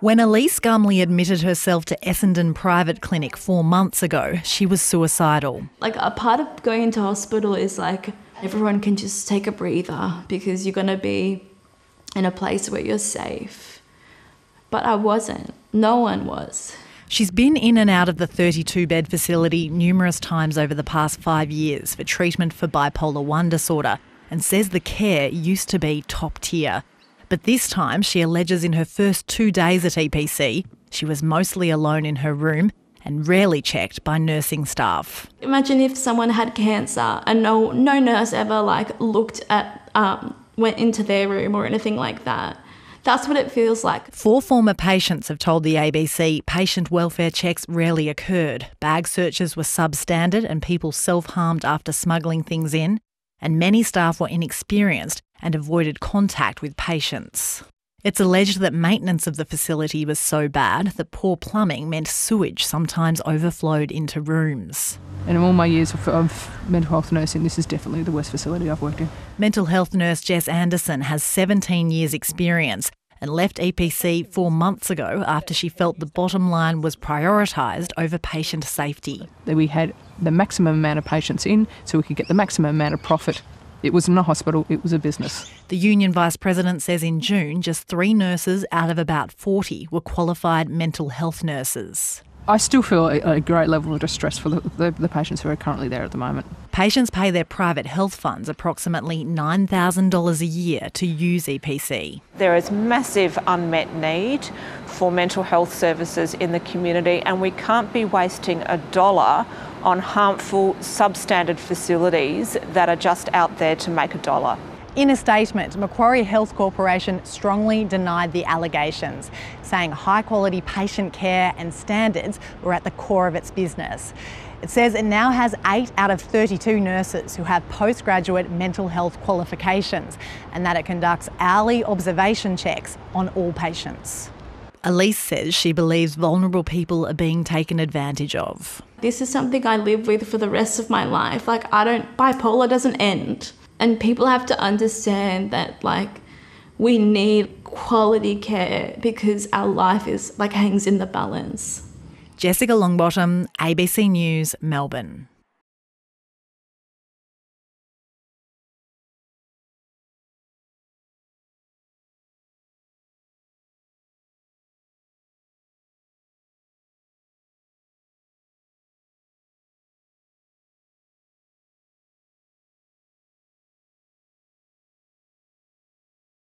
When Elise Gumley admitted herself to Essendon Private Clinic 4 months ago, she was suicidal. Like, a part of going into hospital is like, everyone can just take a breather because you're going to be in a place where you're safe. But I wasn't. No one was. She's been in and out of the 32-bed facility numerous times over the past 5 years for treatment for bipolar 1 disorder and says the care used to be top tier. But this time, she alleges in her first 2 days at EPC, she was mostly alone in her room and rarely checked by nursing staff. Imagine if someone had cancer and no nurse ever looked at, went into their room or anything like that. That's what it feels like. Four former patients have told the ABC patient welfare checks rarely occurred. Bag searches were substandard and people self-harmed after smuggling things in. And many staff were inexperienced and avoided contact with patients. It's alleged that maintenance of the facility was so bad that poor plumbing meant sewage sometimes overflowed into rooms. And in all my years of mental health nursing, this is definitely the worst facility I've worked in. Mental health nurse Jess Anderson has 17 years' experience and left EPC 4 months ago after she felt the bottom line was prioritised over patient safety. We had the maximum amount of patients in so we could get the maximum amount of profit. It wasn't a hospital, it was a business. The union vice president says in June just 3 nurses out of about 40 were qualified mental health nurses. I still feel a great level of distress for the patients who are currently there at the moment. Patients pay their private health funds approximately $9,000 a year to use EPC. There is massive unmet need for mental health services in the community, and we can't be wasting a dollar on harmful substandard facilities that are just out there to make a dollar. In a statement, Macquarie Health Corporation strongly denied the allegations, saying high-quality patient care and standards were at the core of its business. It says it now has 8 out of 32 nurses who have postgraduate mental health qualifications and that it conducts hourly observation checks on all patients. Elise says she believes vulnerable people are being taken advantage of. This is something I live with for the rest of my life. Bipolar doesn't end. And people have to understand that, we need quality care because our life is, hangs in the balance. Jessica Longbottom, ABC News, Melbourne.